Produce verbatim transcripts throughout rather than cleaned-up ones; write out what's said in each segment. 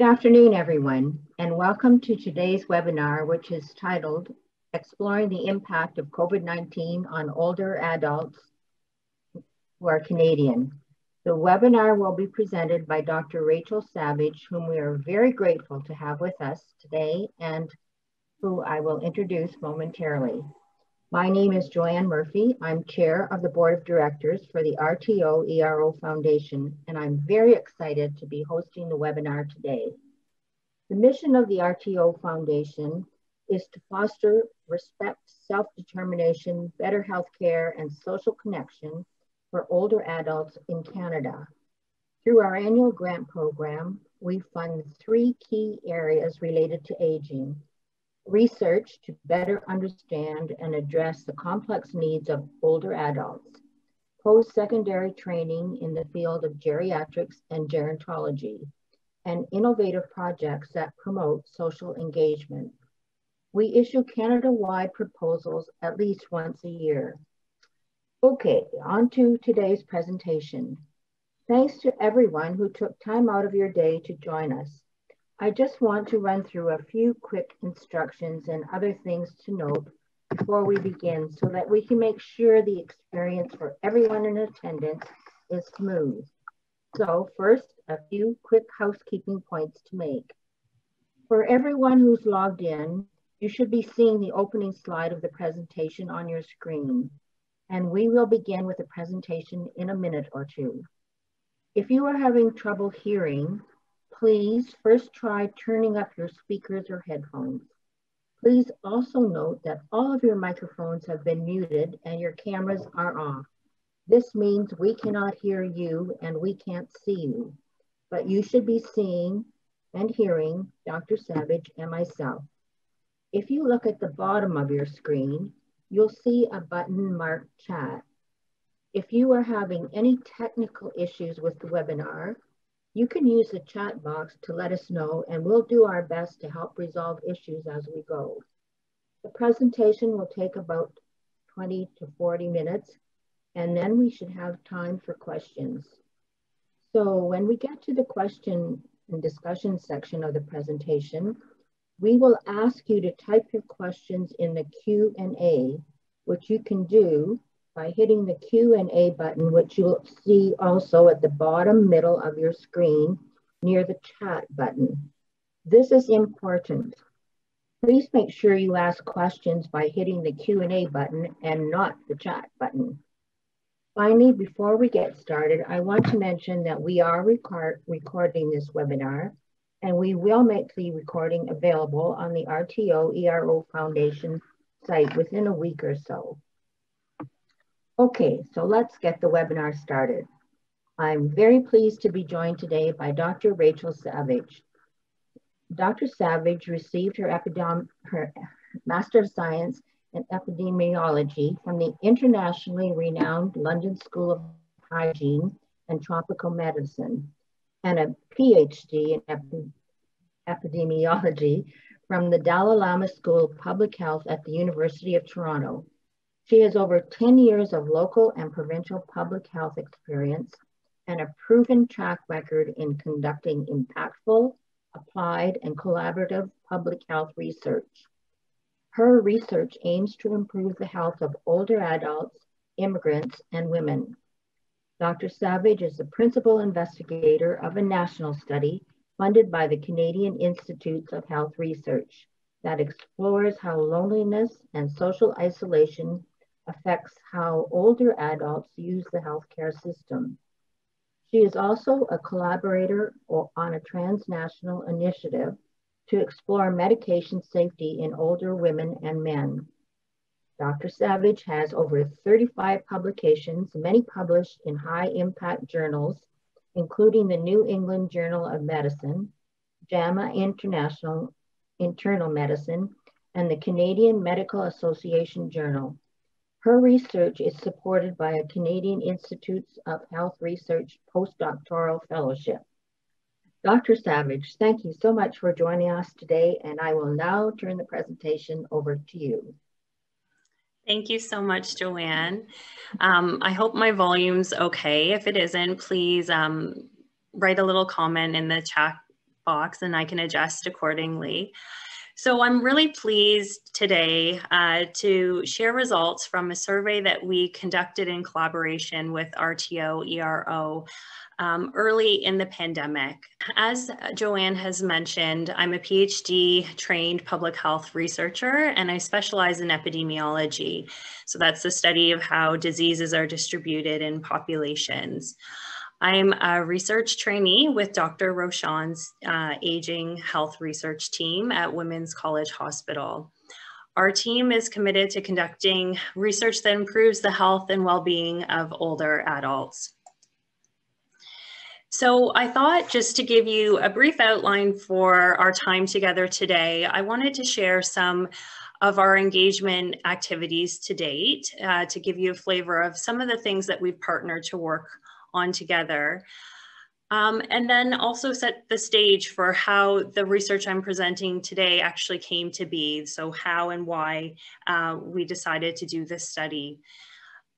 Good afternoon, everyone, and welcome to today's webinar, which is titled Exploring the Impact of COVID nineteen on Older Adults Who Are Canadian. The webinar will be presented by Doctor Rachel Savage, whom we are very grateful to have with us today and who I will introduce momentarily. My name is Joanne Murphy. I'm chair of the board of directors for the R T O E R O Foundation, and I'm very excited to be hosting the webinar today. The mission of the R T O Foundation is to foster respect, self-determination, better health care, and social connection for older adults in Canada. Through our annual grant program, we fund three key areas related to aging: research to better understand and address the complex needs of older adults, post-secondary training in the field of geriatrics and gerontology, and innovative projects that promote social engagement. We issue Canada-wide proposals at least once a year. Okay, on to today's presentation. Thanks to everyone who took time out of your day to join us. I just want to run through a few quick instructions and other things to note before we begin so that we can make sure the experience for everyone in attendance is smooth. So first, a few quick housekeeping points to make. For everyone who's logged in, you should be seeing the opening slide of the presentation on your screen, and we will begin with the presentation in a minute or two. If you are having trouble hearing, please first try turning up your speakers or headphones. Please also note that all of your microphones have been muted and your cameras are off. This means we cannot hear you and we can't see you, but you should be seeing and hearing Doctor Savage and myself. If you look at the bottom of your screen, you'll see a button marked chat. If you are having any technical issues with the webinar, you can use the chat box to let us know, and we'll do our best to help resolve issues as we go. The presentation will take about twenty to forty minutes, and then we should have time for questions. So when we get to the question and discussion section of the presentation, we will ask you to type your questions in the Q and A, which you can do by hitting the Q and A button, which you'll see also at the bottom middle of your screen near the chat button. This is important. Please make sure you ask questions by hitting the Q and A button and not the chat button. Finally, before we get started, I want to mention that we are record recording this webinar, and we will make the recording available on the R T O E R O Foundation site within a week or so. Okay, so let's get the webinar started. I'm very pleased to be joined today by Doctor Rachel Savage. Doctor Savage received her, her Master of Science in Epidemiology from the internationally renowned London School of Hygiene and Tropical Medicine, and a PhD in epi Epidemiology from the Dalhousie School of Public Health at the University of Toronto. She has over ten years of local and provincial public health experience and a proven track record in conducting impactful, applied, and collaborative public health research. Her research aims to improve the health of older adults, immigrants, and women. Doctor Savage is the principal investigator of a national study funded by the Canadian Institutes of Health Research that explores how loneliness and social isolation affects how older adults use the healthcare system. She is also a collaborator on a transnational initiative to explore medication safety in older women and men. Doctor Savage has over thirty-five publications, many published in high-impact journals, including the New England Journal of Medicine, JAMA International Internal Medicine, and the Canadian Medical Association Journal. Her research is supported by a Canadian Institutes of Health Research postdoctoral fellowship. Doctor Savage, thank you so much for joining us today, and I will now turn the presentation over to you. Thank you so much, Joanne. Um, I hope my volume's okay. If it isn't, please um, write a little comment in the chat box and I can adjust accordingly. So I'm really pleased today uh, to share results from a survey that we conducted in collaboration with R T O E R O um, early in the pandemic. As Joanne has mentioned, I'm a PhD trained public health researcher and I specialize in epidemiology. So that's the study of how diseases are distributed in populations. I'm a research trainee with Doctor Rochon's uh, Aging Health Research Team at Women's College Hospital. Our team is committed to conducting research that improves the health and well-being of older adults. So I thought just to give you a brief outline for our time together today, I wanted to share some of our engagement activities to date uh, to give you a flavor of some of the things that we've partnered to work on together. Um, and then also set the stage for how the research I'm presenting today actually came to be. So how and why uh, we decided to do this study.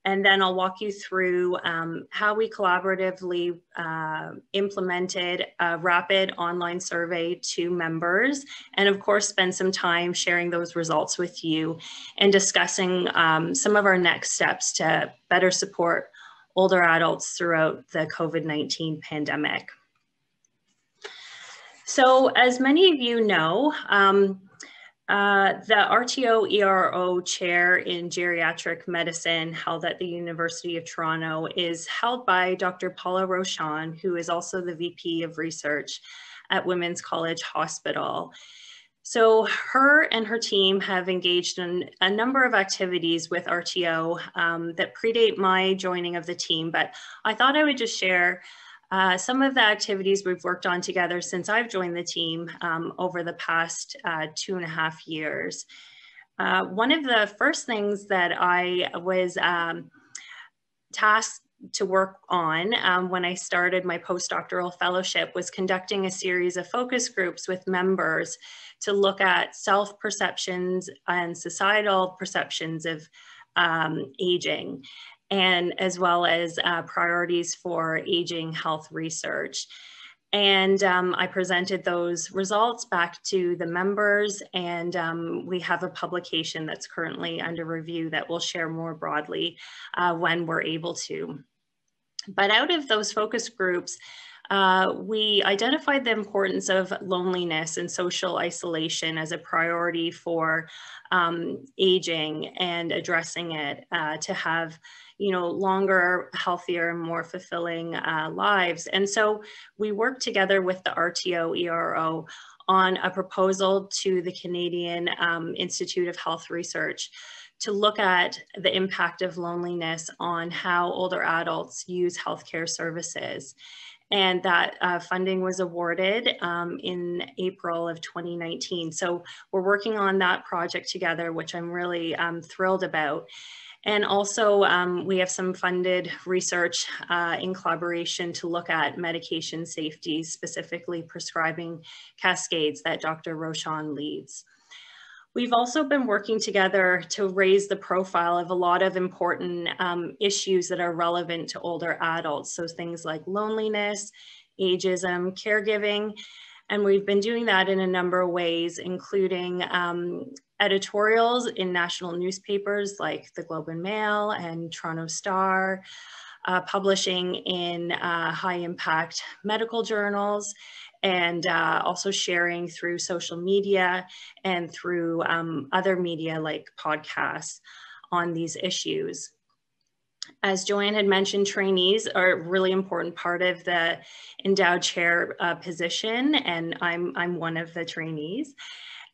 And then I'll walk you through um, how we collaboratively uh, implemented a rapid online survey to members. And of course, spend some time sharing those results with you and discussing um, some of our next steps to better support older adults throughout the COVID nineteen pandemic. So as many of you know, um, uh, the R T O E R O Chair in Geriatric Medicine held at the University of Toronto is held by Doctor Paula Rochon, who is also the V P of Research at Women's College Hospital. So her and her team have engaged in a number of activities with R T O um, that predate my joining of the team, but I thought I would just share uh, some of the activities we've worked on together since I've joined the team um, over the past uh, two and a half years. Uh, one of the first things that I was um, tasked to work on um, when I started my postdoctoral fellowship was conducting a series of focus groups with members to look at self-perceptions and societal perceptions of um, aging, and as well as uh, priorities for aging health research. And um, I presented those results back to the members, and um, we have a publication that's currently under review that we'll share more broadly uh, when we're able to. But out of those focus groups, uh, we identified the importance of loneliness and social isolation as a priority for um, aging and addressing it uh, to have, you know, longer, healthier, and more fulfilling uh, lives. And so we worked together with the R T O E R O on a proposal to the Canadian um, Institute of Health Research to look at the impact of loneliness on how older adults use healthcare services. And that uh, funding was awarded um, in April of twenty nineteen. So we're working on that project together, which I'm really um, thrilled about. And also um, we have some funded research uh, in collaboration to look at medication safety, specifically prescribing cascades that Doctor Rochon leads. We've also been working together to raise the profile of a lot of important um, issues that are relevant to older adults. So things like loneliness, ageism, caregiving, and we've been doing that in a number of ways, including um, editorials in national newspapers like the Globe and Mail and Toronto Star, uh, publishing in uh, high impact medical journals, and uh, also sharing through social media and through um, other media like podcasts on these issues. As Joanne had mentioned, trainees are a really important part of the endowed chair uh, position, and I'm, I'm one of the trainees.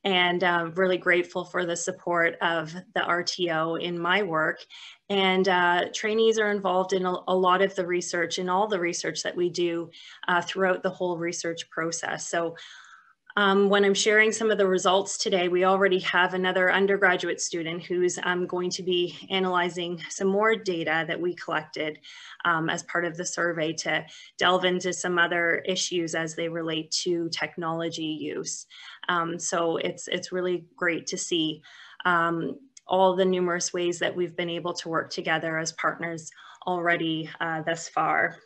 And uh, really grateful for the support of the R T O in my work. And uh, trainees are involved in a, a lot of the research and all the research that we do uh, throughout the whole research process. So um, when I'm sharing some of the results today, we already have another undergraduate student who's um, going to be analyzing some more data that we collected um, as part of the survey to delve into some other issues as they relate to technology use. Um, so it's, it's really great to see um, all the numerous ways that we've been able to work together as partners already uh, thus far.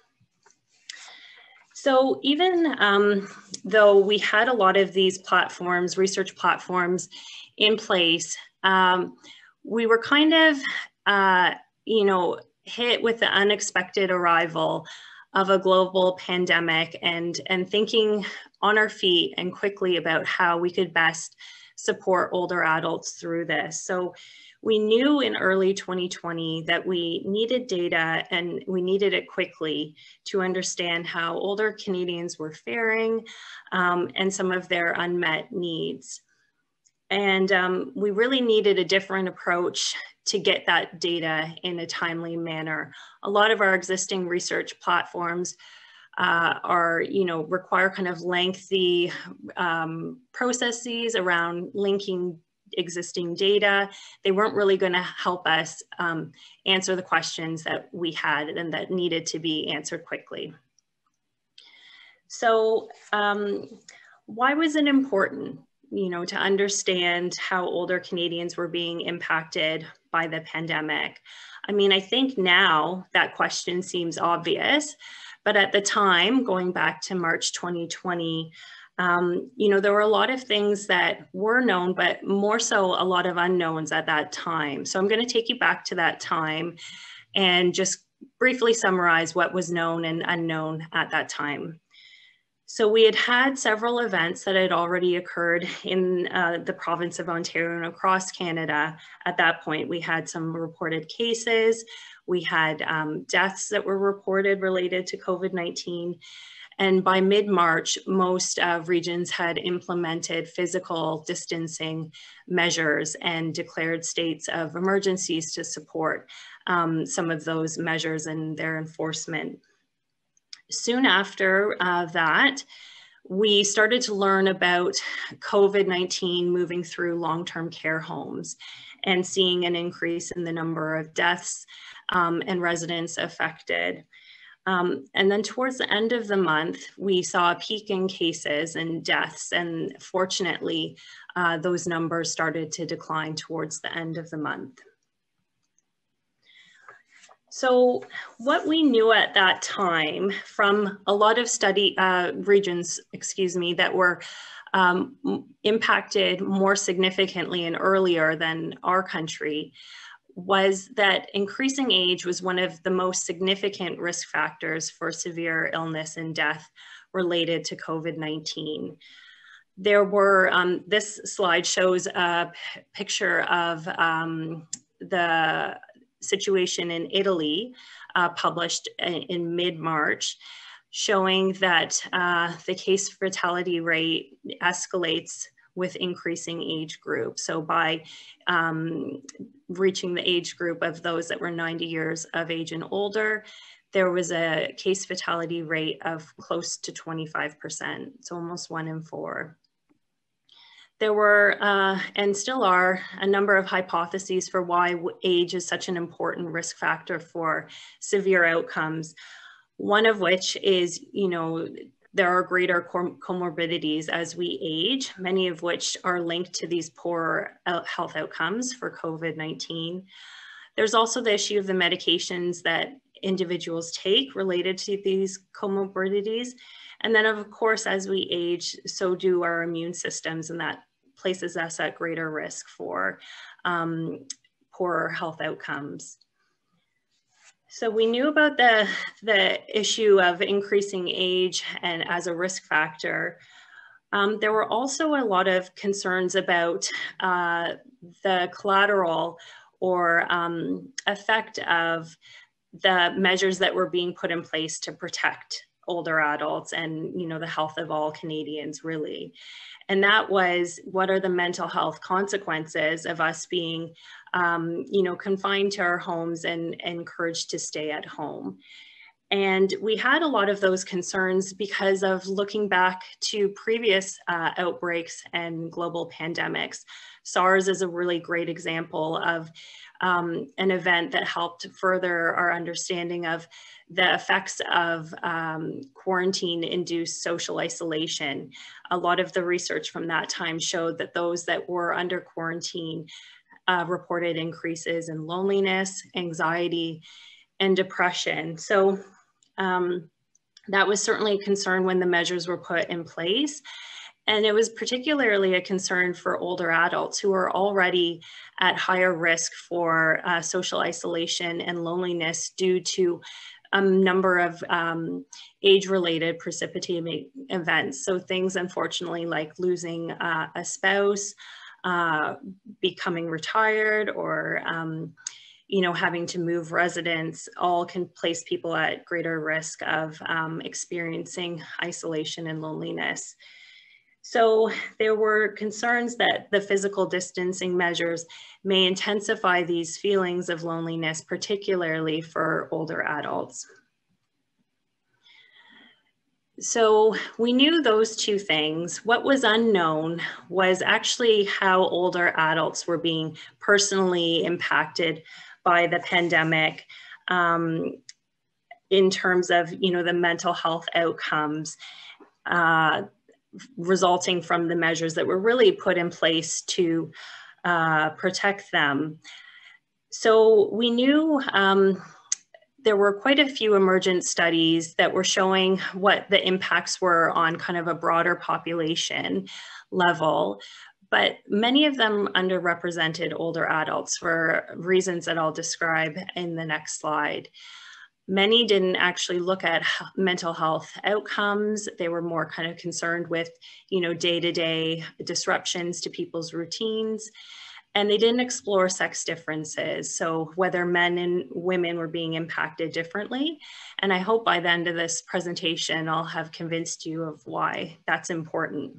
So even um, though we had a lot of these platforms, research platforms in place, um, we were kind of, uh, you know, hit with the unexpected arrival of a global pandemic and, and thinking on our feet and quickly about how we could best support older adults through this. So we knew in early twenty twenty that we needed data and we needed it quickly to understand how older Canadians were faring um, and some of their unmet needs. And um, we really needed a different approach to get that data in a timely manner. A lot of our existing research platforms Uh, are, you know, require kind of lengthy um, processes around linking existing data. They weren't really going to help us um, answer the questions that we had and that needed to be answered quickly. So um, why was it important, you know, to understand how older Canadians were being impacted by the pandemic? I mean, I think now that question seems obvious. But at the time, going back to March twenty twenty, um, you know, there were a lot of things that were known, but more so a lot of unknowns at that time. So I'm going to take you back to that time and just briefly summarize what was known and unknown at that time. So we had had several events that had already occurred in uh, the province of Ontario and across Canada. At that point, we had some reported cases. We had um, deaths that were reported related to COVID nineteen. And by mid-March, most uh, regions had implemented physical distancing measures and declared states of emergencies to support um, some of those measures and their enforcement. Soon after uh, that, we started to learn about COVID nineteen moving through long-term care homes and seeing an increase in the number of deaths um, and residents affected. Um, and then towards the end of the month, we saw a peak in cases and deaths, and fortunately, uh, those numbers started to decline towards the end of the month. So what we knew at that time from a lot of study uh, regions, excuse me, that were um, impacted more significantly and earlier than our country was that increasing age was one of the most significant risk factors for severe illness and death related to COVID nineteen. There were, um, this slide shows a picture of um, the situation in Italy, uh, published in, in mid-March, showing that uh, the case fatality rate escalates with increasing age group. So by um, reaching the age group of those that were ninety years of age and older, there was a case fatality rate of close to twenty-five percent, so almost one in four. There were, uh, and still are, a number of hypotheses for why age is such an important risk factor for severe outcomes. One of which is, you know, there are greater com comorbidities as we age, many of which are linked to these poor health outcomes for COVID nineteen. There's also the issue of the medications that individuals take related to these comorbidities. And then, of course, as we age, so do our immune systems, and that places us at greater risk for um, poorer health outcomes. So we knew about the, the issue of increasing age and as a risk factor. Um, there were also a lot of concerns about uh, the collateral or um, effect of the measures that were being put in place to protect older adults and, you know, the health of all Canadians, really. And that was, what are the mental health consequences of us being, um, you know, confined to our homes and, and encouraged to stay at home? And we had a lot of those concerns because of looking back to previous uh, outbreaks and global pandemics. SARS is a really great example of um, an event that helped further our understanding of the effects of um, quarantine-induced social isolation. A lot of the research from that time showed that those that were under quarantine uh, reported increases in loneliness, anxiety, and depression. So Um, That was certainly a concern when the measures were put in place. And it was particularly a concern for older adults who are already at higher risk for uh, social isolation and loneliness due to a number of um, age-related precipitating events. So things, unfortunately, like losing uh, a spouse, uh, becoming retired, or um, you know, having to move residence, all can place people at greater risk of um, experiencing isolation and loneliness. So there were concerns that the physical distancing measures may intensify these feelings of loneliness, particularly for older adults. So we knew those two things. What was unknown was actually how older adults were being personally impacted by the pandemic um, in terms of, you know, the mental health outcomes uh, resulting from the measures that were really put in place to uh, protect them. So we knew um, there were quite a few emergent studies that were showing what the impacts were on kind of a broader population level, but many of them underrepresented older adults for reasons that I'll describe in the next slide. Many didn't actually look at mental health outcomes. They were more kind of concerned with, you know, day-to-day disruptions to people's routines. And they didn't explore sex differences. So whether men and women were being impacted differently. And I hope by the end of this presentation, I'll have convinced you of why that's important.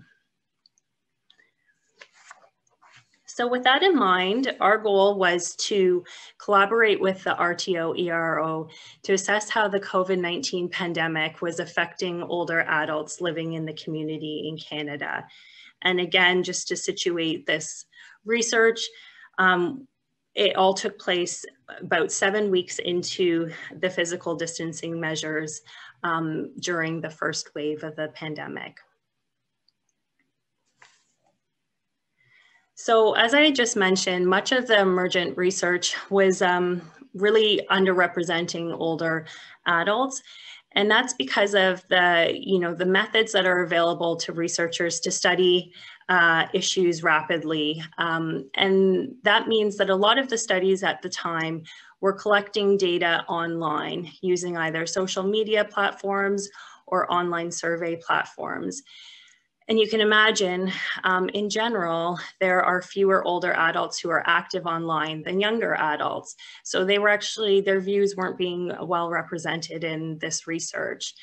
So with that in mind, our goal was to collaborate with the R T O E R O to assess how the COVID nineteen pandemic was affecting older adults living in the community in Canada. And again, just to situate this research, um, it all took place about seven weeks into the physical distancing measures um, during the first wave of the pandemic. So as I just mentioned, much of the emergent research was um, really underrepresenting older adults. And that's because of the, you know, the methods that are available to researchers to study uh, issues rapidly. Um, and that means that a lot of the studies at the time were collecting data online using either social media platforms or online survey platforms. And you can imagine, um, in general, there are fewer older adults who are active online than younger adults. So they were actually, their views weren't being well represented in this research.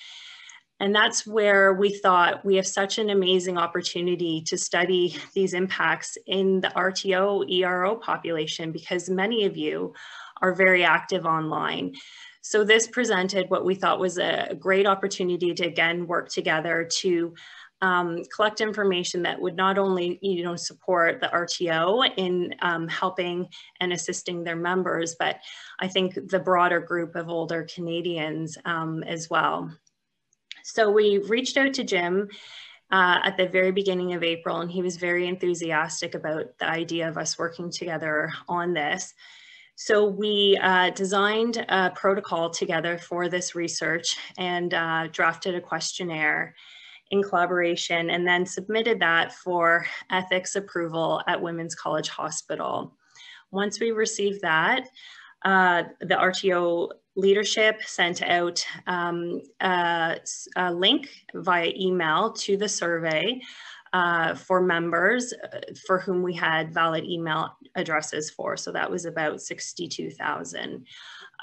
And that's where we thought we have such an amazing opportunity to study these impacts in the R T O E R O population, because many of you are very active online. So this presented what we thought was a great opportunity to again work together to Um, collect information that would not only, you know, support the R T O in um, helping and assisting their members, but I think the broader group of older Canadians um, as well. So we reached out to Jim uh, at the very beginning of April, and he was very enthusiastic about the idea of us working together on this. So we uh, designed a protocol together for this research and uh, drafted a questionnaire in collaboration, and then submitted that for ethics approval at Women's College Hospital. Once we received that, uh, the R T O leadership sent out um, a, a link via email to the survey uh, for members for whom we had valid email addresses for. So that was about sixty-two thousand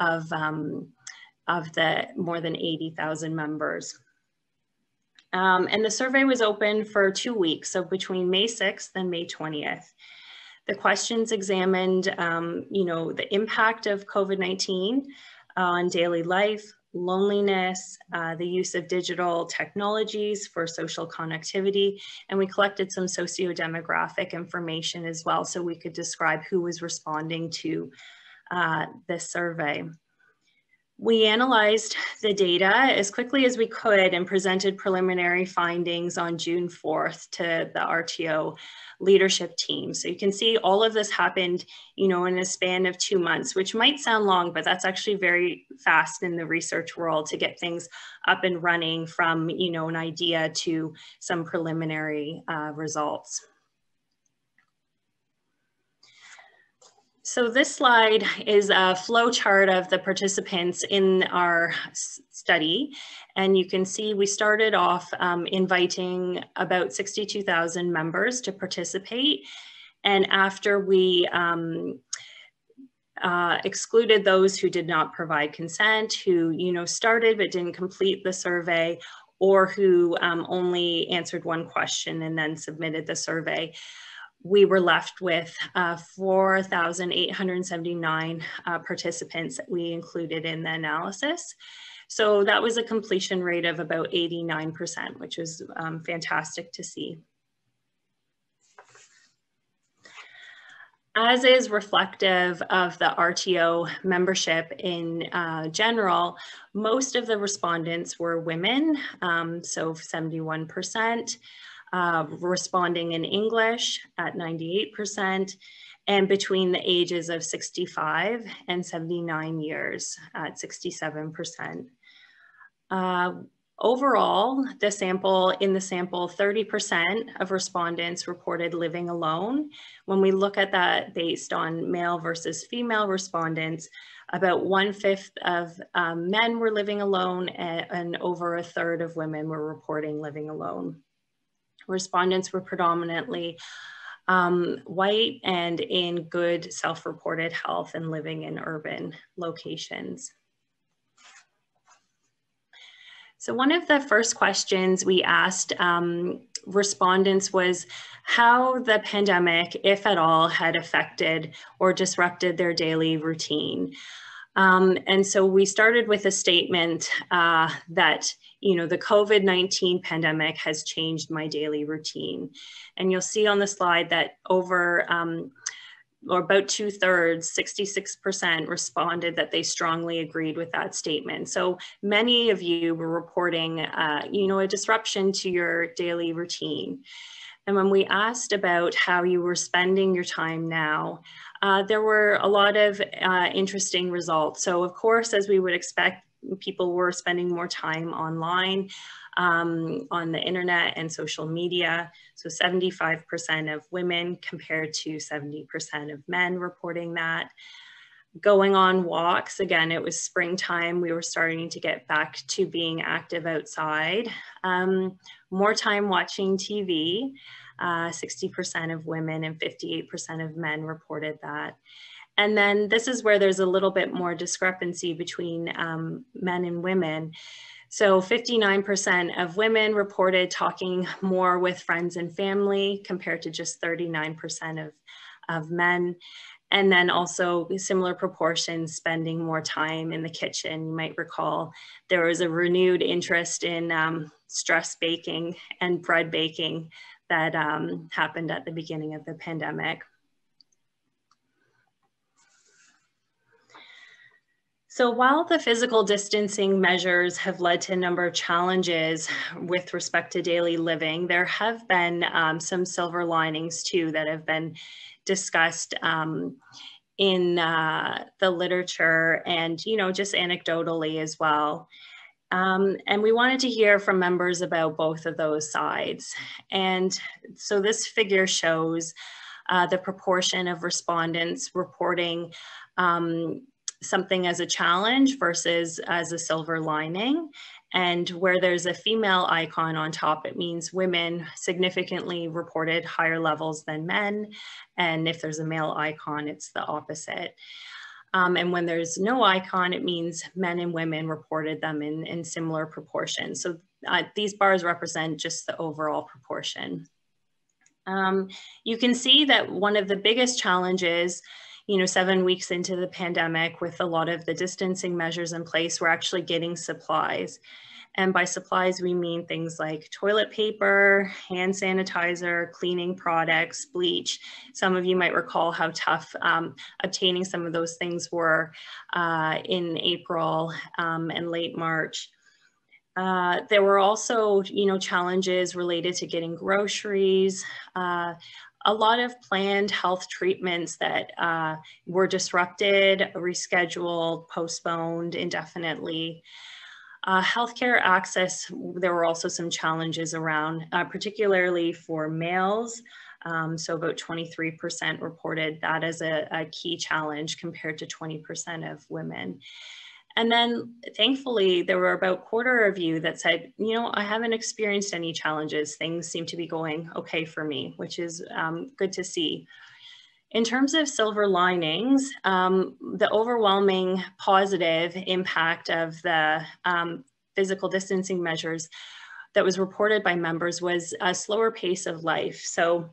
of, um, of the more than eighty thousand members. Um, and the survey was open for two weeks, so between May sixth and May twentieth. The questions examined, um, you know, the impact of COVID nineteen on daily life, loneliness, uh, the use of digital technologies for social connectivity, and we collected some socio-demographic information as well, so we could describe who was responding to uh, this survey. We analyzed the data as quickly as we could and presented preliminary findings on June fourth to the R T O leadership team. So you can see all of this happened, you know, in a span of two months, which might sound long, but that's actually very fast in the research world to get things up and running from, you know, an idea to some preliminary uh, results. So this slide is a flow chart of the participants in our study. And you can see we started off um, inviting about sixty-two thousand members to participate. And after we um, uh, excluded those who did not provide consent, who, you know, started but didn't complete the survey, or who um, only answered one question and then submitted the survey, we were left with uh, four thousand eight hundred seventy-nine uh, participants that we included in the analysis. So that was a completion rate of about eighty-nine percent, which was um, fantastic to see. As is reflective of the R T O membership in uh, general, most of the respondents were women, um, so seventy-one percent. Uh, responding in English at ninety-eight percent, and between the ages of sixty-five and seventy-nine years at sixty-seven percent. Uh, overall, the sample, in the sample, thirty percent of respondents reported living alone. When we look at that based on male versus female respondents, about one-fifth of um, men were living alone, and, and over a third of women were reporting living alone. Respondents were predominantly um, white and in good self-reported health and living in urban locations. So one of the first questions we asked um, respondents was how the pandemic, if at all, had affected or disrupted their daily routine. Um, and so we started with a statement uh, that, you know, the COVID nineteen pandemic has changed my daily routine. And you'll see on the slide that over, um, or about two thirds, sixty-six percent responded that they strongly agreed with that statement. So many of you were reporting, uh, you know, a disruption to your daily routine. And when we asked about how you were spending your time now, uh, there were a lot of uh, interesting results. So of course, as we would expect, people were spending more time online, um, on the internet and social media. So seventy-five percent of women compared to seventy percent of men reporting that. Going on walks, again, it was springtime, we were starting to get back to being active outside. Um, more time watching T V, uh, sixty percent of women and fifty-eight percent of men reported that. And then this is where there's a little bit more discrepancy between um, men and women. So fifty-nine percent of women reported talking more with friends and family compared to just thirty-nine percent of, of men. And then also similar proportions spending more time in the kitchen. You might recall there was a renewed interest in um, stress baking and bread baking that um, happened at the beginning of the pandemic. So while the physical distancing measures have led to a number of challenges with respect to daily living, there have been um, some silver linings too that have been discussed um, in uh, the literature and, you know, just anecdotally as well. Um, and we wanted to hear from members about both of those sides. And so this figure shows uh, the proportion of respondents reporting um, something as a challenge versus as a silver lining. And where there's a female icon on top, it means women significantly reported higher levels than men. And if there's a male icon, it's the opposite. Um, and when there's no icon, it means men and women reported them in, in similar proportions. So uh, these bars represent just the overall proportion. Um, you can see that one of the biggest challenges, you know, seven weeks into the pandemic with a lot of the distancing measures in place, we're actually getting supplies. And by supplies, we mean things like toilet paper, hand sanitizer, cleaning products, bleach. Some of you might recall how tough um, obtaining some of those things were uh, in April um, and late March. Uh, there were also, you know, challenges related to getting groceries, uh, a lot of planned health treatments that uh, were disrupted, rescheduled, postponed indefinitely. Uh, healthcare access, there were also some challenges around, uh, particularly for males. Um, so about twenty-three percent reported that as a, a key challenge compared to twenty percent of women. And then thankfully, there were about a quarter of you that said, you know, I haven't experienced any challenges. Things seem to be going okay for me, which is um, good to see. In terms of silver linings, um, the overwhelming positive impact of the um, physical distancing measures that was reported by members was a slower pace of life. So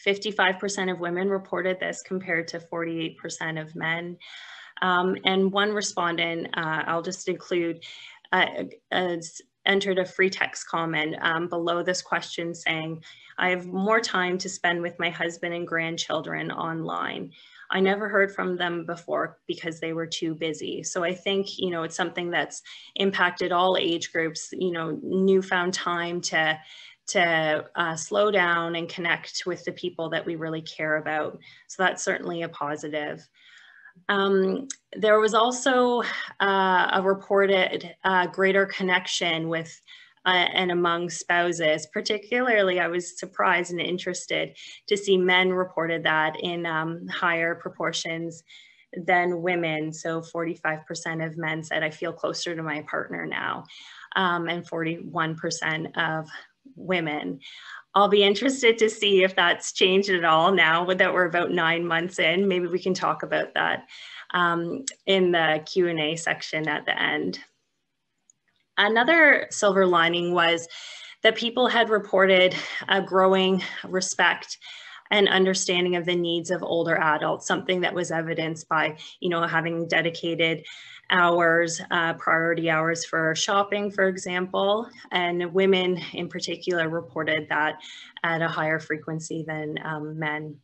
fifty-five percent of women reported this compared to forty-eight percent of men. Um, and one respondent, uh, I'll just include, uh, uh, entered a free text comment um, below this question saying, I have more time to spend with my husband and grandchildren online. I never heard from them before because they were too busy. So I think, you know, it's something that's impacted all age groups, you know, newfound time to, to uh, slow down and connect with the people that we really care about. So that's certainly a positive. Um, there was also uh, a reported uh, greater connection with uh, and among spouses. Particularly, I was surprised and interested to see men reported that in um, higher proportions than women. So forty-five percent of men said, I feel closer to my partner now, um, and forty-one percent of women. I'll be interested to see if that's changed at all now that we're about nine months in. Maybe we can talk about that um, in the Q and A section at the end. Another silver lining was that people had reported a growing respect and understanding of the needs of older adults, something that was evidenced by, you know, having dedicated hours, uh, priority hours for shopping, for example, and women in particular reported that at a higher frequency than um, men.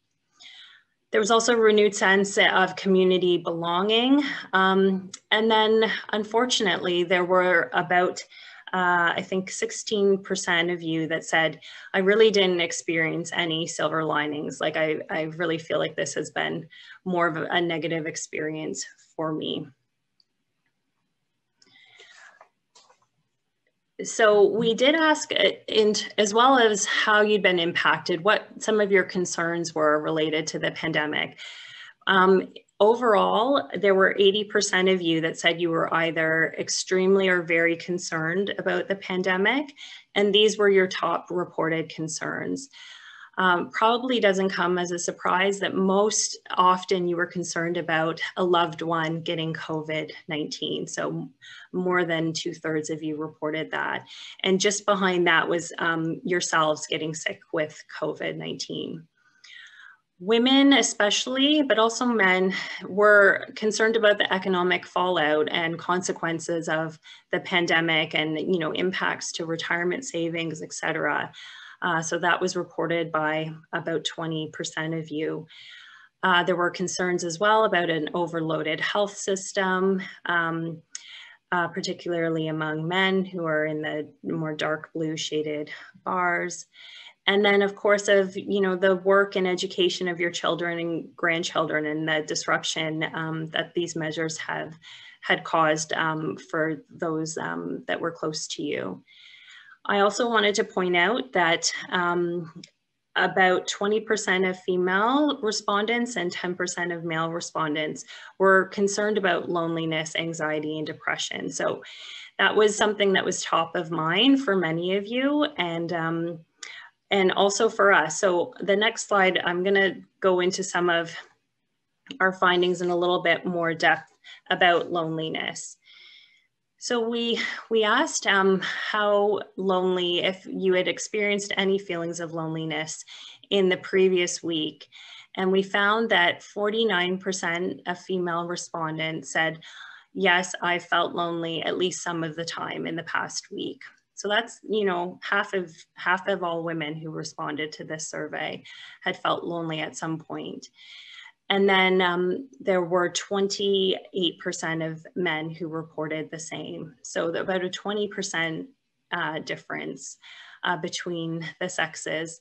There was also a renewed sense of community belonging. Um, and then, unfortunately, there were about Uh, I think sixteen percent of you that said, I really didn't experience any silver linings. Like I, I really feel like this has been more of a negative experience for me. So we did ask, in, as well as how you'd been impacted, what some of your concerns were related to the pandemic. Um, Overall, there were eighty percent of you that said you were either extremely or very concerned about the pandemic, and these were your top reported concerns. Um, probably doesn't come as a surprise that most often you were concerned about a loved one getting COVID nineteen, so more than two-thirds of you reported that. And just behind that was um, yourselves getting sick with COVID nineteen. Women especially, but also men, were concerned about the economic fallout and consequences of the pandemic and, you know, impacts to retirement savings, et cetera. Uh, so that was reported by about twenty percent of you. Uh, there were concerns as well about an overloaded health system, um, uh, particularly among men who are in the more dark blue shaded bars. And then, of course, of, you know, the work and education of your children and grandchildren and the disruption um, that these measures have had caused um, for those um, that were close to you. I also wanted to point out that um, about twenty percent of female respondents and ten percent of male respondents were concerned about loneliness, anxiety, and depression. So that was something that was top of mind for many of you. And um, And also for us. So the next slide, I'm gonna go into some of our findings in a little bit more depth about loneliness. So we, we asked um, how lonely, if you had experienced any feelings of loneliness in the previous week. And we found that forty-nine percent of female respondents said, yes, I felt lonely at least some of the time in the past week. So that's, you know, half of, half of all women who responded to this survey had felt lonely at some point. And then um, there were twenty-eight percent of men who reported the same. So about a twenty percent uh, difference uh, between the sexes.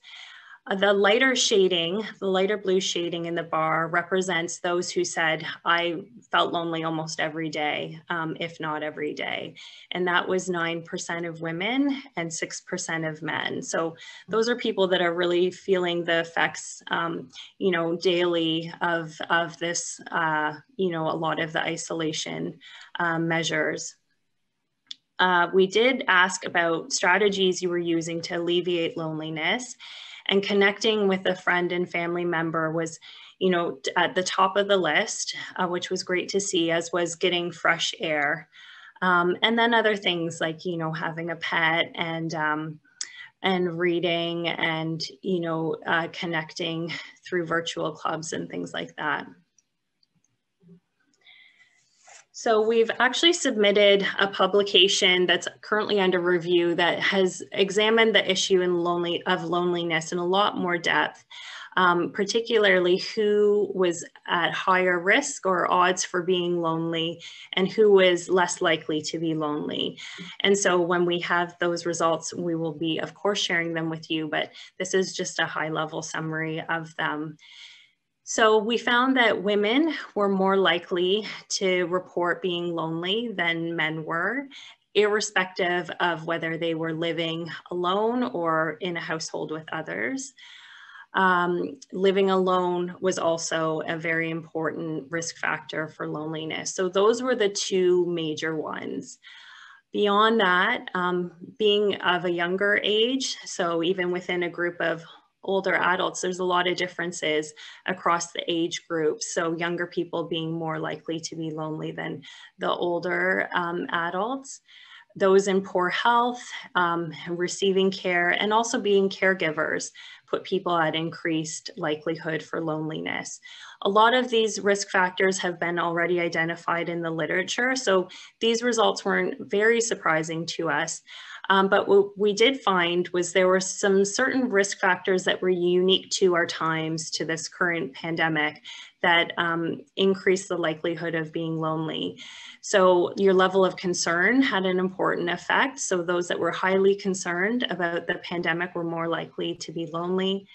Uh, the lighter shading, the lighter blue shading in the bar represents those who said, I felt lonely almost every day, um, if not every day. And that was nine percent of women and six percent of men. So those are people that are really feeling the effects, um, you know, daily of, of this, uh, you know, a lot of the isolation uh, measures. Uh, we did ask about strategies you were using to alleviate loneliness. And connecting with a friend and family member was, you know, at the top of the list, uh, which was great to see, as was getting fresh air. Um, and then other things like, you know, having a pet and, um, and reading and, you know, uh, connecting through virtual clubs and things like that. So we've actually submitted a publication that's currently under review that has examined the issue in lonely, of loneliness in a lot more depth, um, particularly who was at higher risk or odds for being lonely and who was less likely to be lonely. And so when we have those results, we will be, of course, sharing them with you, but this is just a high-level summary of them. So we found that women were more likely to report being lonely than men were, irrespective of whether they were living alone or in a household with others. Um, living alone was also a very important risk factor for loneliness. So those were the two major ones. Beyond that, um, being of a younger age, so even within a group of older adults, there's a lot of differences across the age group. So younger people being more likely to be lonely than the older um, adults. Those in poor health, um, receiving care, and also being caregivers put people at increased likelihood for loneliness. A lot of these risk factors have been already identified in the literature, so these results weren't very surprising to us. Um, but what we did find was there were some certain risk factors that were unique to our times, to this current pandemic, that um, increased the likelihood of being lonely. So your level of concern had an important effect. So those that were highly concerned about the pandemic were more likely to be lonely.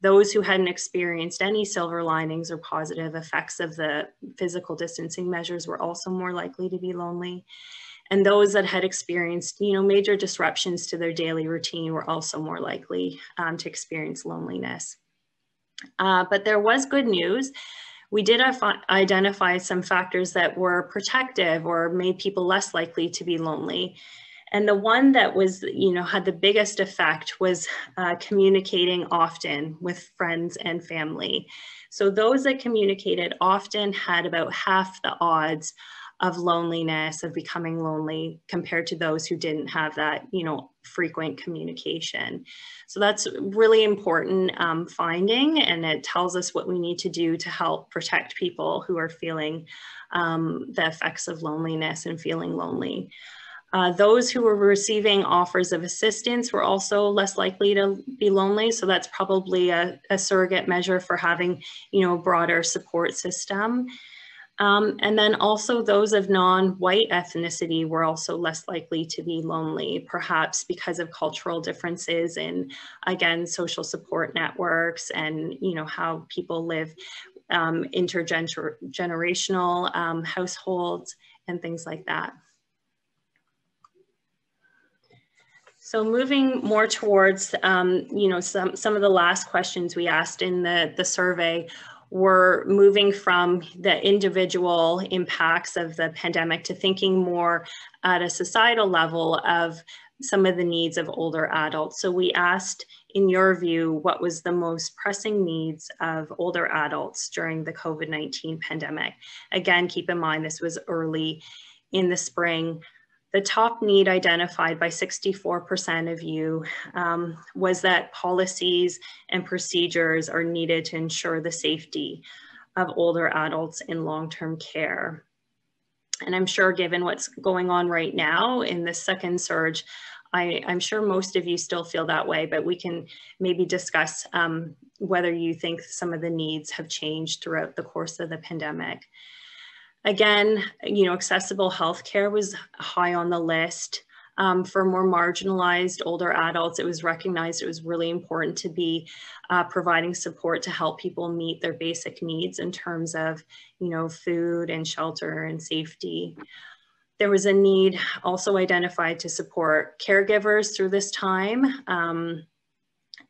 Those who hadn't experienced any silver linings or positive effects of the physical distancing measures were also more likely to be lonely. And those that had experienced, you know, major disruptions to their daily routine were also more likely um, to experience loneliness. Uh, but there was good news. We did identify some factors that were protective or made people less likely to be lonely. And the one that was, you know, had the biggest effect was uh, communicating often with friends and family. So those that communicated often had about half the odds of loneliness, of becoming lonely, compared to those who didn't have that, you know, frequent communication. So that's really important um, finding, and it tells us what we need to do to help protect people who are feeling um, the effects of loneliness and feeling lonely. Uh, those who were receiving offers of assistance were also less likely to be lonely. So that's probably a, a surrogate measure for having, you know, a broader support system. Um, and then also those of non-white ethnicity were also less likely to be lonely, perhaps because of cultural differences in, again, social support networks and, you know, how people live, um, intergenerational um, households and things like that. So moving more towards, um, you know, some, some of the last questions we asked in the, the survey, we're moving from the individual impacts of the pandemic to thinking more at a societal level of some of the needs of older adults. So we asked, in your view, what was the most pressing needs of older adults during the COVID nineteen pandemic? Again, keep in mind this was early in the spring. The top need identified by sixty-four percent of you um, was that policies and procedures are needed to ensure the safety of older adults in long-term care. And I'm sure given what's going on right now in the second surge, I, I'm sure most of you still feel that way, but we can maybe discuss um, whether you think some of the needs have changed throughout the course of the pandemic. Again, you know, accessible healthcare was high on the list. Um, for more marginalized older adults, it was recognized it was really important to be uh, providing support to help people meet their basic needs in terms of, you know, food and shelter and safety. There was a need also identified to support caregivers through this time. Um,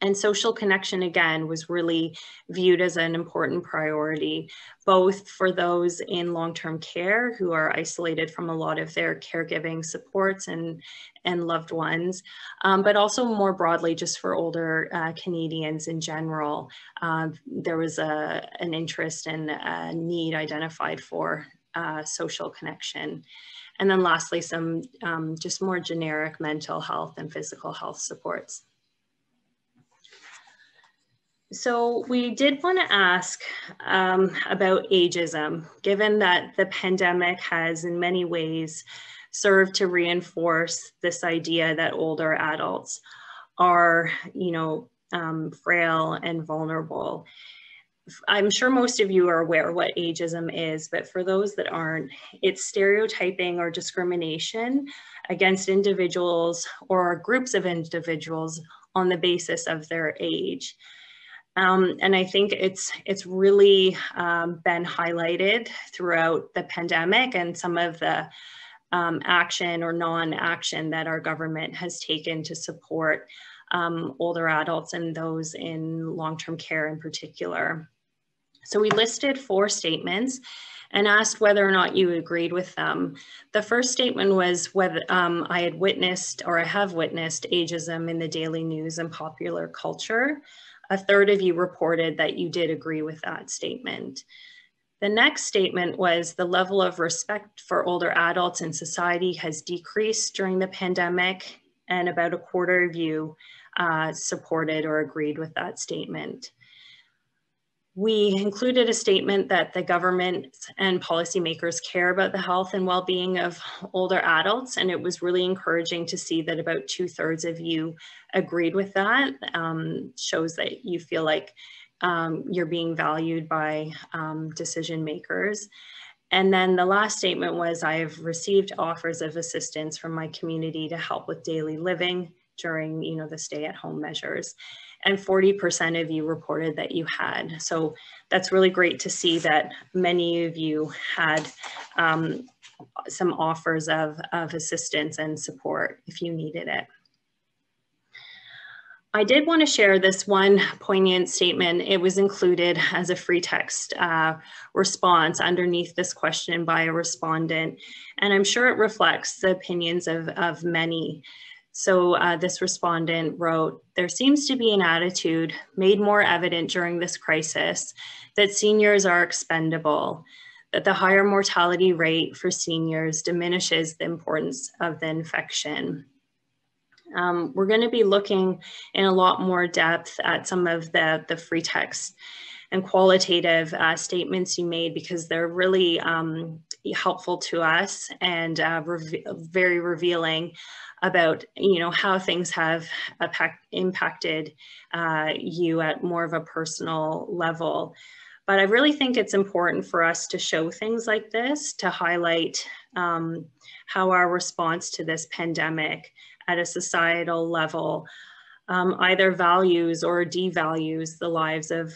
and social connection, again, was really viewed as an important priority, both for those in long-term care who are isolated from a lot of their caregiving supports and, and loved ones, um, but also more broadly just for older uh, Canadians in general. Uh, there was a, an interest and a need identified for uh, social connection. And then lastly, some um, just more generic mental health and physical health supports. So we did want to ask um, about ageism, given that the pandemic has in many ways served to reinforce this idea that older adults are, you know, um, frail and vulnerable. I'm sure most of you are aware what ageism is, but for those that aren't, it's stereotyping or discrimination against individuals or groups of individuals on the basis of their age. Um, and I think it's, it's really um, been highlighted throughout the pandemic and some of the um, action or non-action that our government has taken to support Um, older adults and those in long-term care in particular. So we listed four statements and asked whether or not you agreed with them. The first statement was whether um, I had witnessed or I have witnessed ageism in the daily news and popular culture. A third of you reported that you did agree with that statement. The next statement was the level of respect for older adults in society has decreased during the pandemic, and about a quarter of you Uh, supported or agreed with that statement. We included a statement that the government and policymakers care about the health and well-being of older adults, and it was really encouraging to see that about two-thirds of you agreed with that. Um, shows that you feel like um, you're being valued by um, decision makers. And then the last statement was, I have received offers of assistance from my community to help with daily living during, you know, the stay-at-home measures, and forty percent of you reported that you had. So that's really great to see that many of you had um, some offers of, of assistance and support if you needed it. I did want to share this one poignant statement. It was included as a free text uh, response underneath this question by a respondent, and I'm sure it reflects the opinions of, of many. So uh, this respondent wrote, "There seems to be an attitude made more evident during this crisis that seniors are expendable, that the higher mortality rate for seniors diminishes the importance of the infection." Um, we're going to be looking in a lot more depth at some of the, the free text and qualitative uh, statements you made, because they're really um, helpful to us and uh, re- very revealing about, you know, how things have impacted uh, you at more of a personal level. But I really think it's important for us to show things like this, to highlight um, how our response to this pandemic at a societal level um, either values or devalues the lives of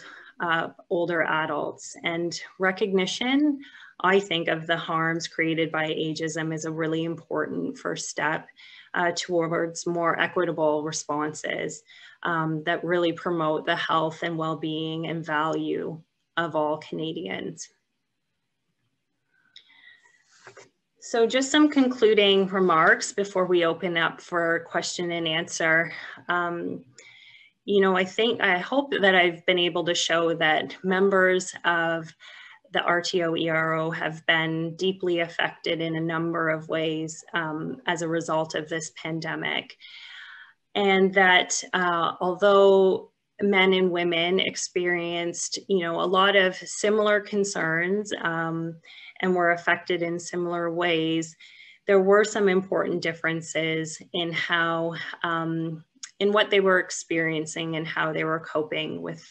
uh, older adults. And recognition, I think, of the harms created by ageism is a really important first step Uh, towards more equitable responses um, that really promote the health and well-being and value of all Canadians. So just some concluding remarks before we open up for question and answer. Um, you know, I think, I hope that I've been able to show that members of the R T O E R O have been deeply affected in a number of ways um, as a result of this pandemic. And that uh, although men and women experienced, you know, a lot of similar concerns um, and were affected in similar ways, there were some important differences in how, um, in what they were experiencing and how they were coping with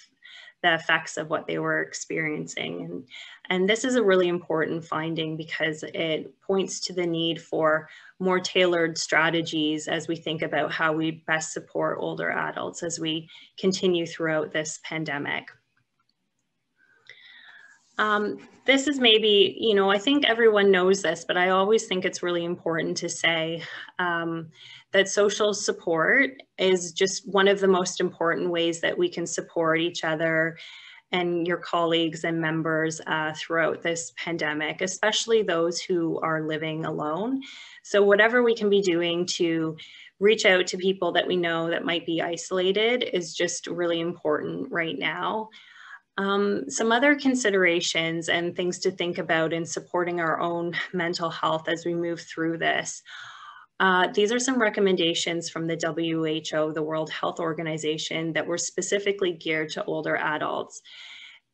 the effects of what they were experiencing. And, and this is a really important finding because it points to the need for more tailored strategies as we think about how we best support older adults as we continue throughout this pandemic. Um, this is maybe, you know, I think everyone knows this, but I always think it's really important to say um, that social support is just one of the most important ways that we can support each other and your colleagues and members uh, throughout this pandemic, especially those who are living alone. So whatever we can be doing to reach out to people that we know that might be isolated is just really important right now. Um, some other considerations and things to think about in supporting our own mental health as we move through this. Uh, these are some recommendations from the W H O, the World Health Organization, that were specifically geared to older adults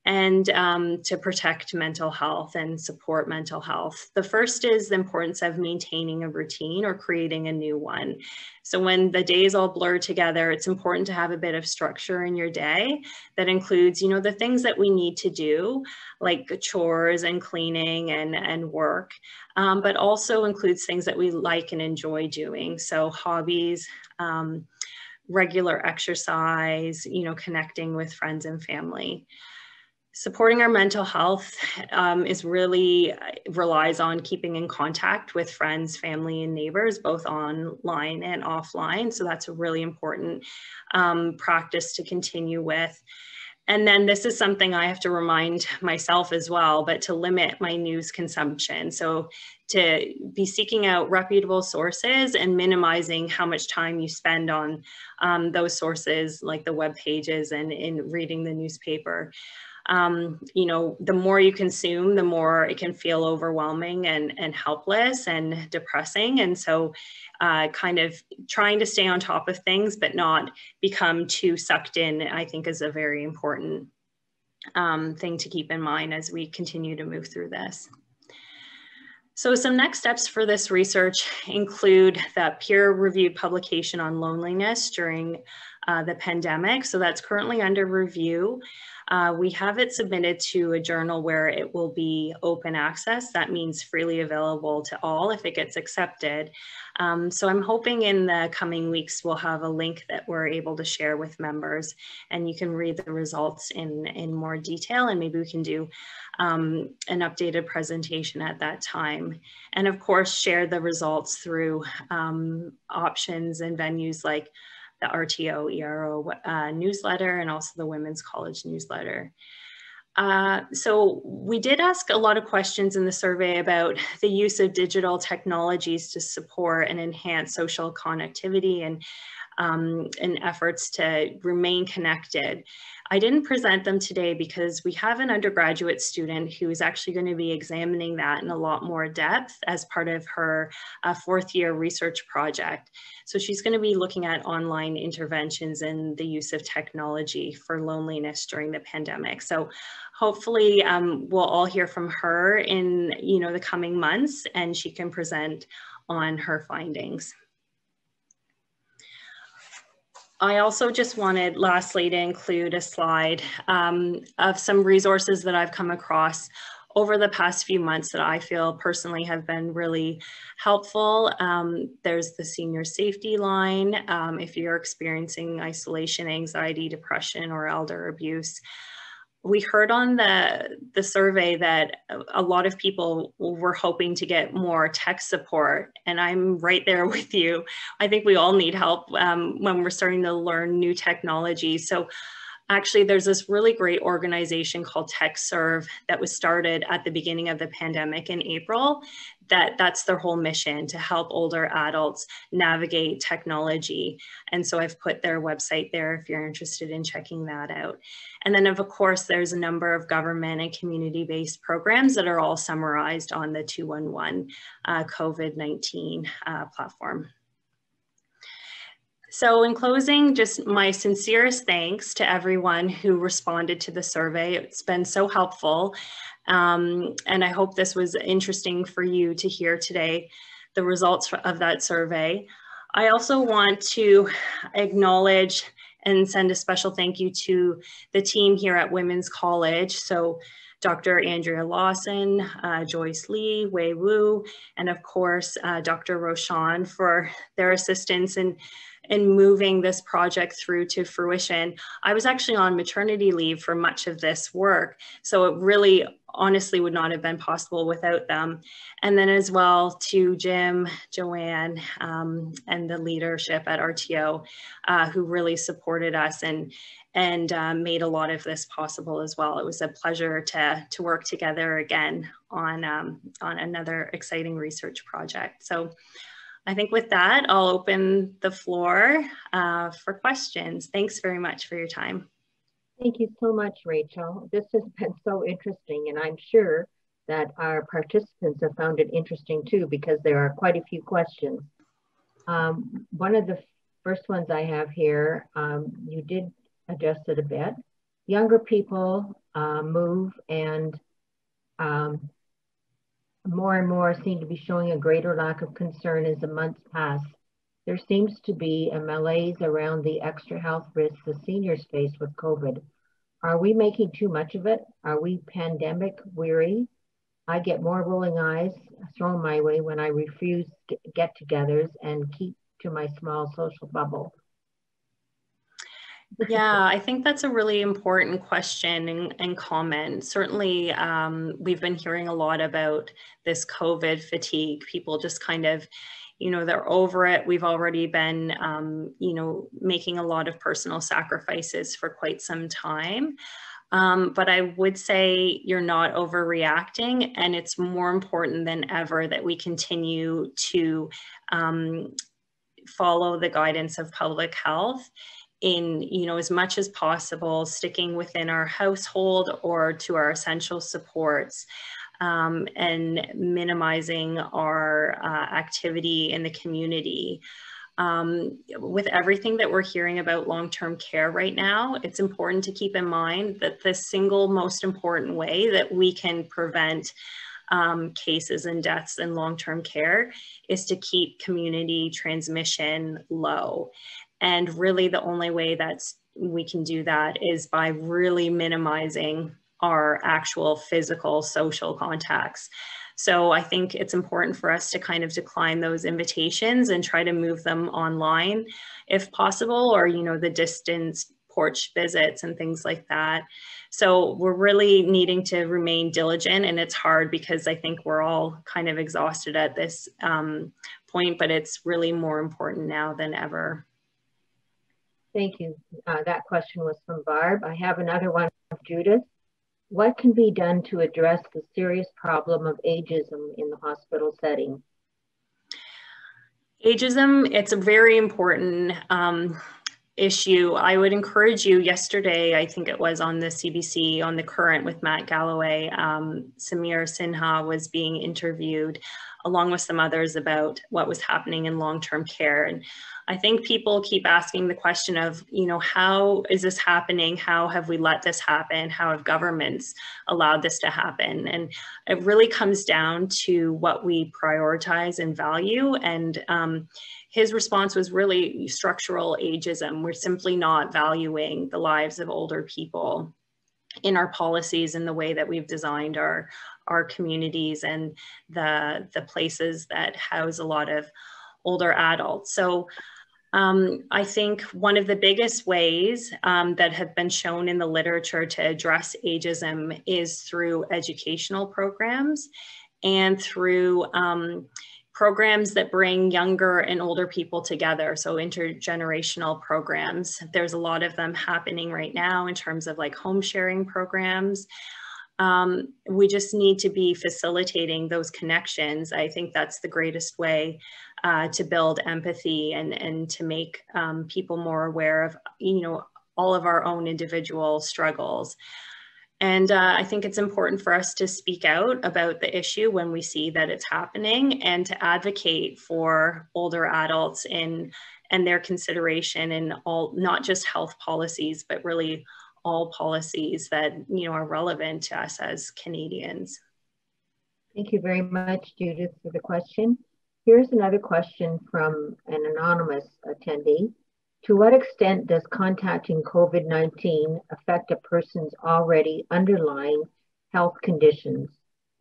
and um, to protect mental health and support mental health. The first is the importance of maintaining a routine or creating a new one. So when the days all blur together, it's important to have a bit of structure in your day that includes, you know, the things that we need to do, like chores and cleaning and, and work, um, but also includes things that we like and enjoy doing. So hobbies, um, regular exercise, you know, connecting with friends and family. Supporting our mental health um, is really uh, relies on keeping in contact with friends, family, and neighbors, both online and offline. So that's a really important um, practice to continue with. And then this is something I have to remind myself as well, but to limit my news consumption. So to be seeking out reputable sources and minimizing how much time you spend on um, those sources, like the web pages and in reading the newspaper. Um, you know, the more you consume, the more it can feel overwhelming and, and helpless and depressing. And so uh, kind of trying to stay on top of things, but not become too sucked in, I think is a very important um, thing to keep in mind as we continue to move through this. So some next steps for this research include that peer-reviewed publication on loneliness during uh, the pandemic. So that's currently under review. Uh, we have it submitted to a journal where it will be open access. That means freely available to all if it gets accepted. Um, so I'm hoping in the coming weeks, we'll have a link that we're able to share with members and you can read the results in, in more detail, and maybe we can do um, an updated presentation at that time. And of course, share the results through um, options and venues like the R T O E R O uh, newsletter and also the Women's College newsletter. Uh, so we did ask a lot of questions in the survey about the use of digital technologies to support and enhance social connectivity and, um, and efforts to remain connected. I didn't present them today because we have an undergraduate student who is actually going to be examining that in a lot more depth as part of her uh, fourth year research project. So she's going to be looking at online interventions and the use of technology for loneliness during the pandemic. So hopefully um, we'll all hear from her in, you know, the coming months, and she can present on her findings. I also just wanted lastly to include a slide um, of some resources that I've come across over the past few months that I feel personally have been really helpful. Um, there's the Senior Safety Line um, if you're experiencing isolation, anxiety, depression, or elder abuse. We heard on the, the survey that a lot of people were hoping to get more tech support, and I'm right there with you. I think we all need help um, when we're starting to learn new technology. So actually there's this really great organization called TechServe that was started at the beginning of the pandemic in April. That that's their whole mission, to help older adults navigate technology. And so I've put their website there if you're interested in checking that out. And then of course, there's a number of government and community-based programs that are all summarized on the two one one uh, COVID nineteen uh, platform. So in closing, just my sincerest thanks to everyone who responded to the survey. It's been so helpful. Um, and I hope this was interesting for you to hear today, the results of that survey. I also want to acknowledge and send a special thank you to the team here at Women's College. So Doctor Andrea Lawson, uh, Joyce Lee, Wei Wu, and of course, uh, Doctor Rochon for their assistance in, in moving this project through to fruition. I was actually on maternity leave for much of this work, so it really honestly would not have been possible without them. And then as well to Jim, Joanne, um, and the leadership at R T O, uh, who really supported us and and uh, made a lot of this possible as well. It was a pleasure to, to work together again on, um, on another exciting research project. So I think with that, I'll open the floor uh, for questions. Thanks very much for your time. Thank you so much, Rachel. This has been so interesting, and I'm sure that our participants have found it interesting too, because there are quite a few questions. Um, one of the first ones I have here, um, you did address it a bit. Younger people uh, move and um, more and more seem to be showing a greater lack of concern as the months pass. There seems to be a malaise around the extra health risks the seniors face with COVID. Are we making too much of it? Are we pandemic weary? I get more rolling eyes thrown my way when I refuse get-togethers and keep to my small social bubble. Yeah, I think that's a really important question and, and comment. Certainly, um, we've been hearing a lot about this COVID fatigue. People just kind of, you know, they're over it. We've already been, um, you know, making a lot of personal sacrifices for quite some time. Um, but I would say you're not overreacting, and it's more important than ever that we continue to um, follow the guidance of public health in, you know, as much as possible, sticking within our household or to our essential supports, um, and minimizing our uh, activity in the community. Um, with everything that we're hearing about long-term care right now, it's important to keep in mind that the single most important way that we can prevent Um, cases and deaths in long-term care is to keep community transmission low. And really the only way that we can do that is by really minimizing our actual physical social contacts. So I think it's important for us to kind of decline those invitations and try to move them online if possible, or, you know, the distance porch visits and things like that. So we're really needing to remain diligent, and it's hard because I think we're all kind of exhausted at this um, point, but it's really more important now than ever. Thank you. Uh, that question was from Barb. I have another one from Judith. What can be done to address the serious problem of ageism in the hospital setting? Ageism, it's a very important um, issue. I would encourage you, yesterday, I think it was on the C B C, on The Current with Matt Galloway, um, Samir Sinha was being interviewed along with some others about what was happening in long-term care. And I think people keep asking the question of, you know, how is this happening? How have we let this happen? How have governments allowed this to happen? And it really comes down to what we prioritize and value. And um, his response was really structural ageism. We're simply not valuing the lives of older people in our policies and the way that we've designed our, our communities and the, the places that house a lot of older adults. So um, I think one of the biggest ways um, that have been shown in the literature to address ageism is through educational programs and through um, programs that bring younger and older people together, so intergenerational programs. There's a lot of them happening right now in terms of like home sharing programs. Um, we just need to be facilitating those connections. I think that's the greatest way uh, to build empathy and, and to make um, people more aware of, you know, all of our own individual struggles. And uh, I think it's important for us to speak out about the issue when we see that it's happening, and to advocate for older adults in and their consideration in all, not just health policies, but really all policies that, you know, are relevant to us as Canadians. Thank you very much, Judith, for the question. Here's another question from an anonymous attendee. To what extent does contacting COVID nineteen affect a person's already underlying health conditions?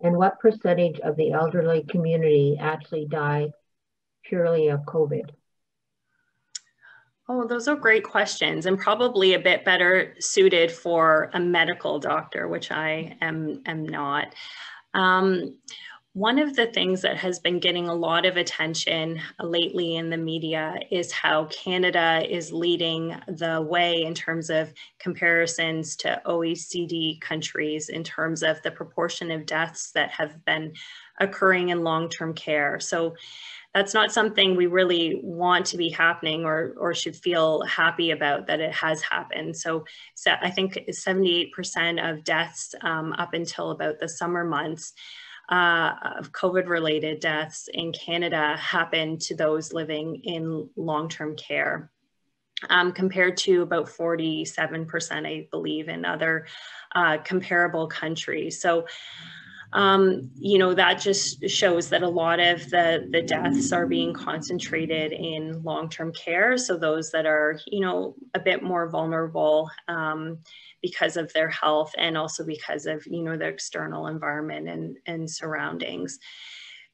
And what percentage of the elderly community actually die purely of COVID? Oh, those are great questions, and probably a bit better suited for a medical doctor, which I am, am not. Um, One of the things that has been getting a lot of attention lately in the media is how Canada is leading the way in terms of comparisons to O E C D countries in terms of the proportion of deaths that have been occurring in long-term care. So that's not something we really want to be happening, or, or should feel happy about that it has happened. So, so I think seventy-eight percent of deaths um, up until about the summer months Uh, of COVID-related deaths in Canada happened to those living in long-term care, um, compared to about forty-seven percent, I believe, in other uh, comparable countries. So, um, you know, that just shows that a lot of the, the deaths are being concentrated in long-term care. So those that are, you know, a bit more vulnerable, um, because of their health, and also because of, you know, their external environment and, and surroundings.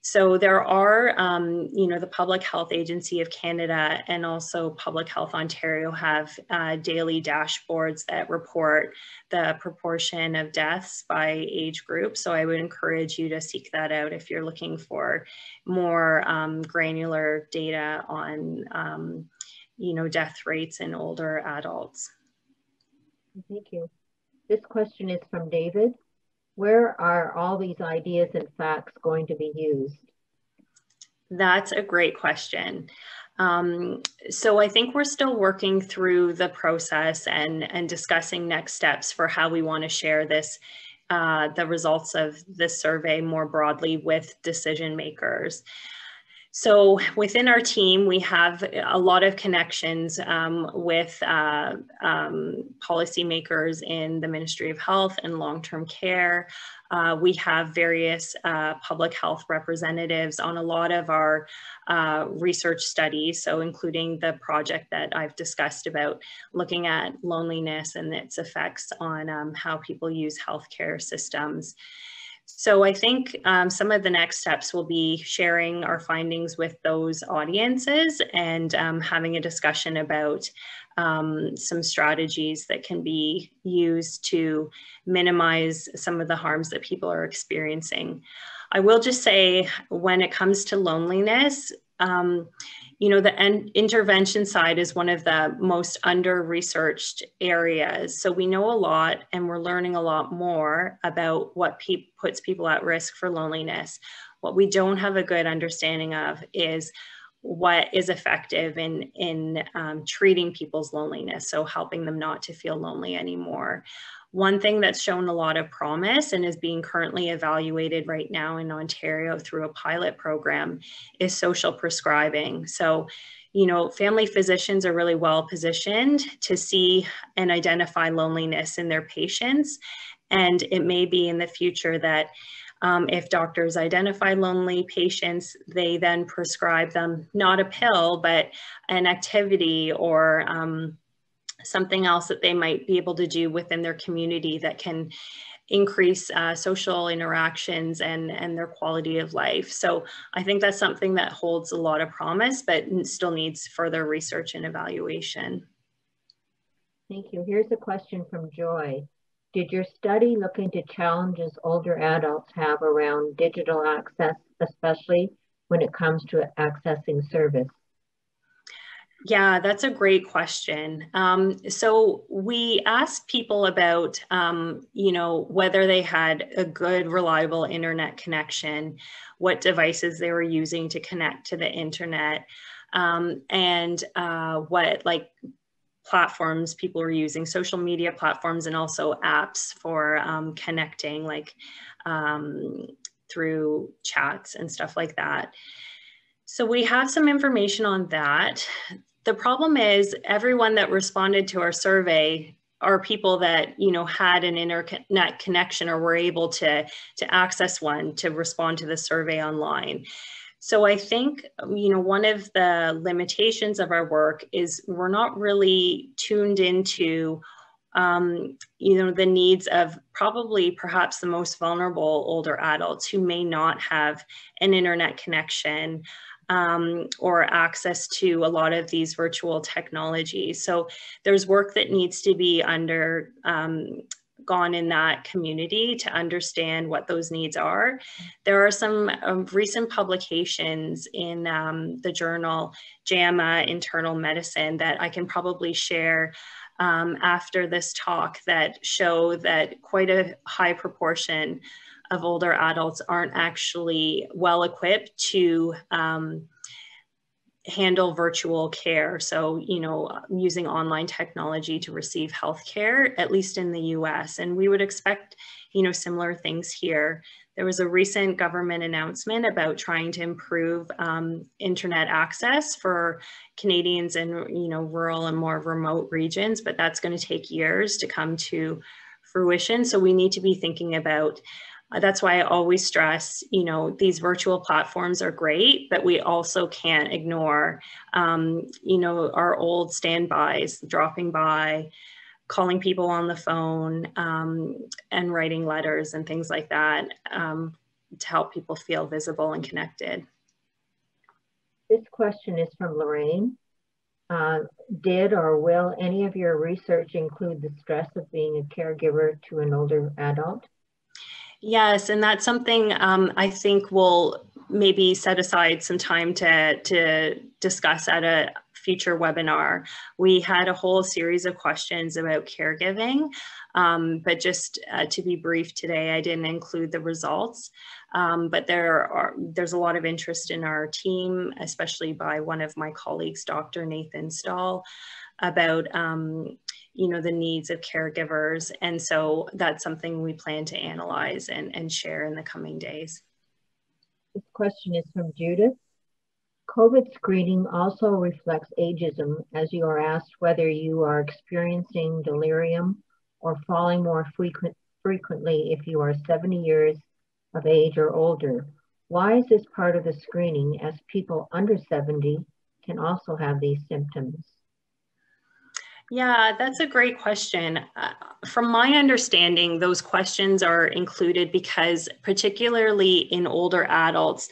So there are, um, you know, the Public Health Agency of Canada and also Public Health Ontario have uh, daily dashboards that report the proportion of deaths by age group. So I would encourage you to seek that out if you're looking for more um, granular data on, um, you know, death rates in older adults. Thank you. This question is from David. Where are all these ideas and facts going to be used? That's a great question. Um, so I think we're still working through the process and, and discussing next steps for how we want to share this, uh, the results of this survey more broadly with decision makers. So within our team, we have a lot of connections um, with uh, um, policymakers in the Ministry of Health and Long-Term Care. Uh, we have various uh, public health representatives on a lot of our uh, research studies, so including the project that I've discussed about looking at loneliness and its effects on um, how people use healthcare systems. So I think um, some of the next steps will be sharing our findings with those audiences and um, having a discussion about um, some strategies that can be used to minimize some of the harms that people are experiencing. I will just say, when it comes to loneliness, um, you know, the intervention side is one of the most under-researched areas. So we know a lot, and we're learning a lot more about what pe- puts people at risk for loneliness. What we don't have a good understanding of is what is effective in, in um, treating people's loneliness, so helping them not to feel lonely anymore. One thing that's shown a lot of promise and is being currently evaluated right now in Ontario through a pilot program is social prescribing. So, you know, family physicians are really well positioned to see and identify loneliness in their patients. And it may be in the future that um, if doctors identify lonely patients, they then prescribe them not a pill, but an activity or um, something else that they might be able to do within their community that can increase uh, social interactions and, and their quality of life. So I think that's something that holds a lot of promise, but still needs further research and evaluation. Thank you. Here's a question from Joy. Did your study look into challenges older adults have around digital access, especially when it comes to accessing service? Yeah, that's a great question. Um, so we asked people about, um, you know, whether they had a good, reliable internet connection, what devices they were using to connect to the internet, um, and uh, what, like, platforms. People were using social media platforms and also apps for um, connecting, like um, through chats and stuff like that. So we have some information on that. The problem is everyone that responded to our survey are people that, you know, had an internet connection or were able to, to access one to respond to the survey online. So I think, you know, one of the limitations of our work is we're not really tuned into, um, you know, the needs of probably perhaps the most vulnerable older adults who may not have an internet connection um, or access to a lot of these virtual technologies. So there's work that needs to be under, um, gone in that community to understand what those needs are. There are some um, recent publications in um, the journal JAMA Internal Medicine that I can probably share um, after this talk that show that quite a high proportion of older adults aren't actually well equipped to um, handle virtual care. So, you know, using online technology to receive healthcare, at least in the U S. And we would expect, you know, similar things here. There was a recent government announcement about trying to improve um, internet access for Canadians in, you know, rural and more remote regions, but that's going to take years to come to fruition. So we need to be thinking about that's why I always stress, you know, these virtual platforms are great, but we also can't ignore, um, you know, our old standbys, dropping by, calling people on the phone, um, and writing letters and things like that um, to help people feel visible and connected. This question is from Lorraine. Uh, did or will any of your research include the stress of being a caregiver to an older adult? Yes, and that's something um, I think we'll maybe set aside some time to, to discuss at a future webinar. We had a whole series of questions about caregiving, um, but just uh, to be brief today, I didn't include the results, um, but there are, there's a lot of interest in our team, especially by one of my colleagues, Doctor Nathan Stall, about um, you know, the needs of caregivers. And so that's something we plan to analyze and, and share in the coming days. This question is from Judith. COVID screening also reflects ageism, as you are asked whether you are experiencing delirium or falling more frequent, frequently if you are seventy years of age or older. Why is this part of the screening, as people under seventy can also have these symptoms? Yeah, that's a great question. Uh, from my understanding, those questions are included because particularly in older adults,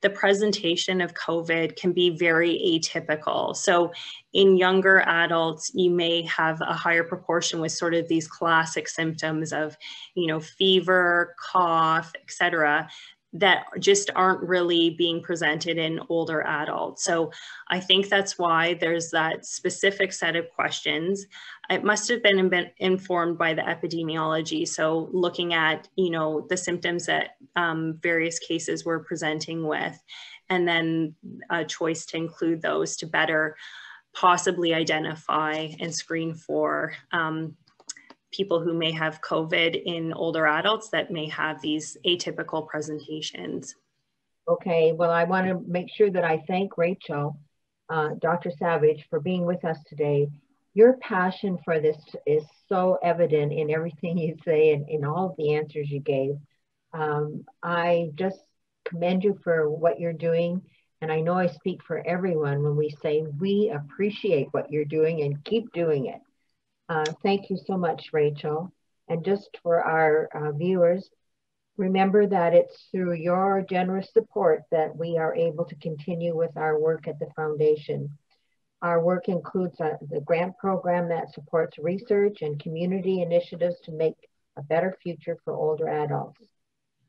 the presentation of COVID can be very atypical. So in younger adults, you may have a higher proportion with sort of these classic symptoms of, you know, fever, cough, et cetera, that just aren't really being presented in older adults. So I think that's why there's that specific set of questions. It must have been informed by the epidemiology. So looking at, you know, the symptoms that um, various cases were presenting with, and then a choice to include those to better possibly identify and screen for um, people who may have COVID in older adults that may have these atypical presentations. Okay, well, I want to make sure that I thank Rachel, uh, Doctor Savage, for being with us today. Your passion for this is so evident in everything you say and in all of the answers you gave. Um, I just commend you for what you're doing. And I know I speak for everyone when we say we appreciate what you're doing and keep doing it. Uh, thank you so much, Rachel. And just for our uh, viewers, remember that it's through your generous support that we are able to continue with our work at the foundation. Our work includes uh, the grant program that supports research and community initiatives to make a better future for older adults.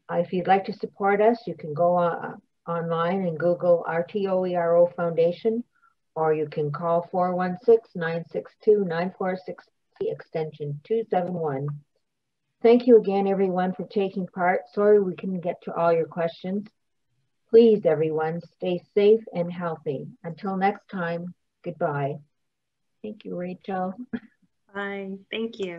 Uh, if you'd like to support us, you can go on, uh, online and Google R T O E R O Foundation, or you can call four one six, nine six two, nine four six, extension two seven one. Thank you again, everyone, for taking part. Sorry we couldn't get to all your questions. Please, everyone, stay safe and healthy. Until next time, goodbye. Thank you, Rachel. Bye. Thank you.